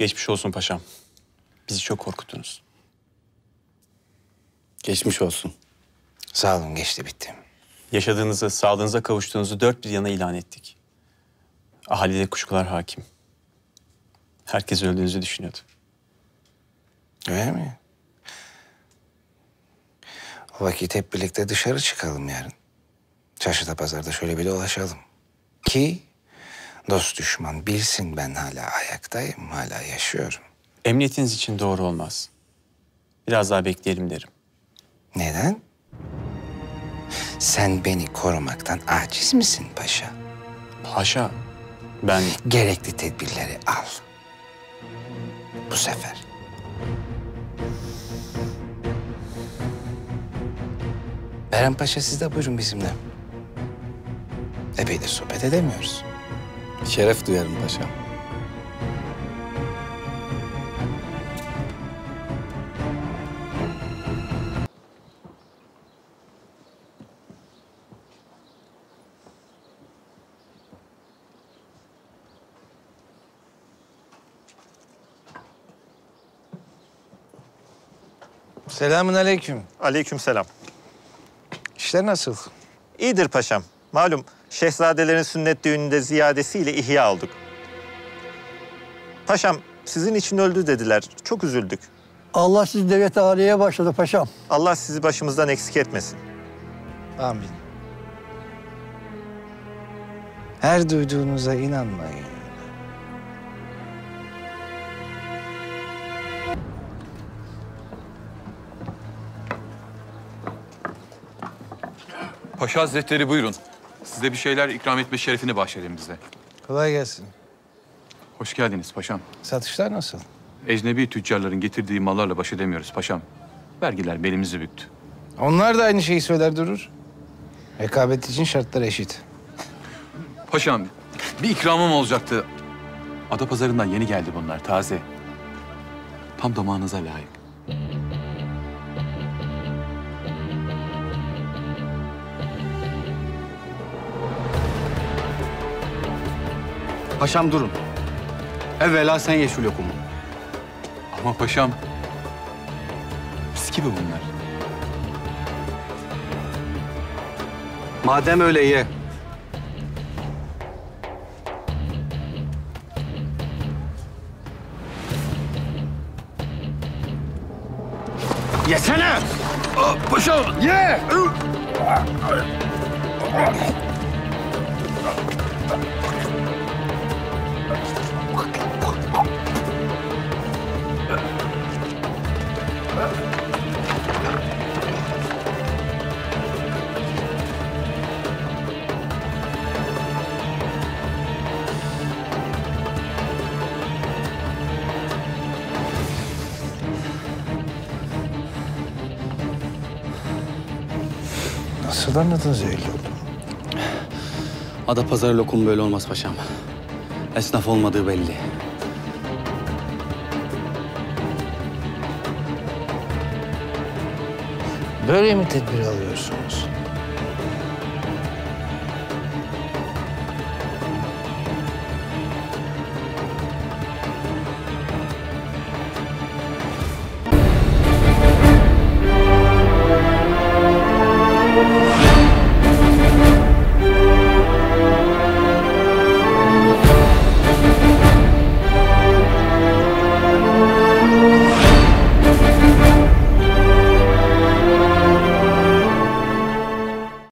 Geçmiş olsun paşam. Bizi çok korkuttunuz. Geçmiş olsun. Sağ olun, geçti bitti. Yaşadığınızı, sağlığınıza kavuştuğunuzu dört bir yana ilan ettik. Ahalide kuşkular hakim. Herkes öldüğünüzü düşünüyordu. Öyle mi? O vakit hep birlikte dışarı çıkalım yarın. Çarşıda, pazarda şöyle bir dolaşalım. Ki dost düşman bilsin ben hala ayaktayım, hala yaşıyorum. Emniyetiniz için doğru olmaz. Biraz daha bekleyelim derim. Neden? Sen beni korumaktan aciz misin paşa? Paşa, ben... Gerekli tedbirleri al. Bu sefer. Beren Paşa, siz de buyurun bizimle. Epeydir sohbet edemiyoruz. Şeref duyarım paşam. Selamünaleyküm. Aleykümselam. İşler nasıl? İyidir paşam. Malum şehzadelerin sünnet düğününde ziyadesiyle ihya olduk. Paşam, sizin için öldü dediler. Çok üzüldük. Allah sizi devlet-i âliye başladı paşam. Allah sizi başımızdan eksik etmesin. Amin. Her duyduğunuza inanmayın. Paşa Hazretleri buyurun. Size bir şeyler ikram etme şerefini bahşedeyim bize. Kolay gelsin. Hoş geldiniz paşam. Satışlar nasıl? Ecnebi tüccarların getirdiği mallarla baş edemiyoruz paşam. Vergiler belimizi büktü. Onlar da aynı şeyi söyler durur. Rekabet için şartlar eşit. Paşam, bir ikramım olacaktı. Adapazarı'ndan yeni geldi bunlar, taze. Tam damağınıza layık. Paşam durun. Evvela sen ye şu lokumu. Ama paşam, pis gibi bunlar. Madem öyle ye. Yesene! Paşam ye! Nasıl anladınız öyle? Adapazarı lokum böyle olmaz paşam. Esnaf olmadığı belli. Böyle mi tedbir alıyorsunuz?